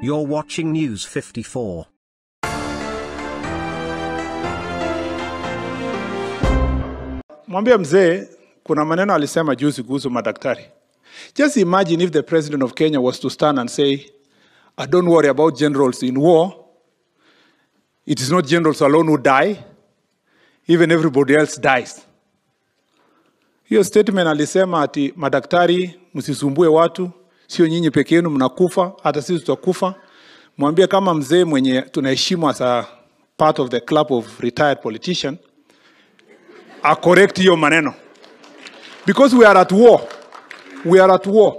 You're watching News 54. Mwambie mzee, kuna maneno alisema juzi kuhusu madaktari. Just imagine if the president of Kenya was to stand and say, I don't worry about generals in war. It is not generals alone who die. Even everybody else dies. Hiyo statement alisema ati madaktari msisumbue watu. Sio nyinyi peke yenu mnakufa, hata sisi tutakufa. Mwambie kama mzee mwenye tunaheshima as a part of the club of retired politician, a correct hiyo maneno. Because we are at war. We are at war.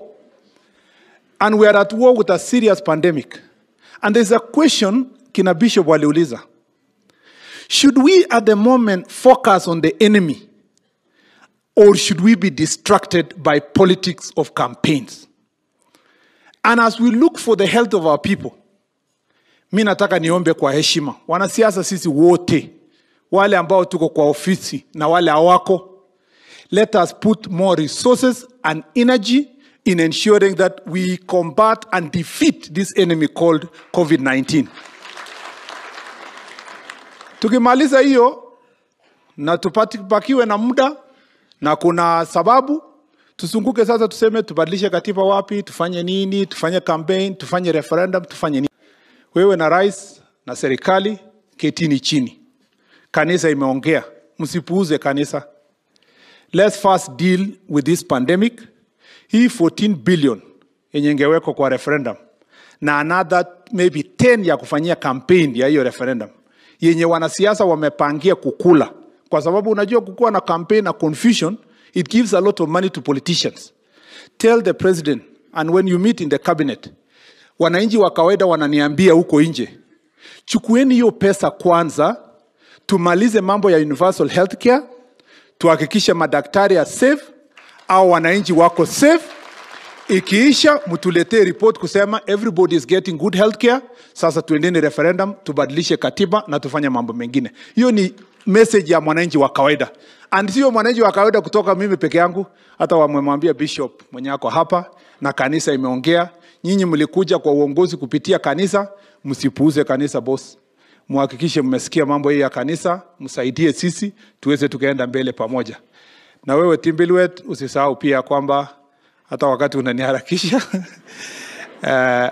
And we are at war with a serious pandemic. And there's a question kina Bishop waliuliza. Should we at the moment focus on the enemy? Or should we be distracted by politics of campaigns? And as we look for the health of our people, minataka niombe kwa heshima. Wanasiasa sisi wote, wale ambao tuko kwa ofisi na wale awako, let us put more resources and energy in ensuring that we combat and defeat this enemy called COVID-19. Tukimaliza hiyo, na tupatikiwe na muda, na kuna sababu, tusunguke sasa tuseme tubadilishe katiba wapi, tufanye nini, tufanye campaign, tufanye referendum, tufanye nini. Wewe na rais na serikali ketini chini. Kanisa imeongea, msipuuze kanisa. Let's first deal with this pandemic. Hii 14 billion yenye ingewekwa kwa referendum na another maybe 10 ya kufanyia campaign ya hiyo referendum, yenye wanasiasa wamepangia kukula. Kwa sababu unajua kukuwa na campaign na confusion, it gives a lot of money to politicians. Tell the president, and when you meet in the cabinet, wananchi wa kawaida wananiambia huko nje, chukueni hiyo pesa kwanza, tumalize mambo ya universal healthcare, tuhakikishe madaktari ya safe, au wananchi wako safe, ikiisha mtuletee report kusema everybody is getting good healthcare, sasa tuendeni referendum, tubadilishe katiba na tufanye mambo mengine. Hiyo ni message ya mwananchi wa kawaida. And sio mwananchi wa kawaida kutoka mimi peke yangu, hata wamemwambia Bishop mwenye ako hapa na kanisa imeongea. Nyinyi mlikuja kwa uongozi kupitia kanisa, msipuuze kanisa boss. Muhakikishe mmesikia mambo hii ya kanisa, msaidie sisi tuweze tukaenda mbele pamoja. Na wewe Timbilwet usisahau pia kwamba hata wakati unaniharakisha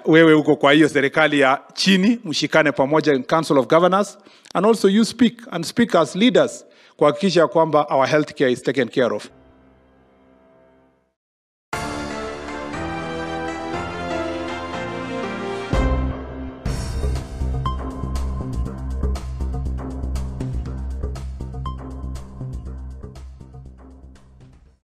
wewe uko kwa hiyo serikali ya chini, mshikane pamoja in Council of Governors, and also you speak and speak as leaders kuhakikisha kwamba our healthcare is taken care of.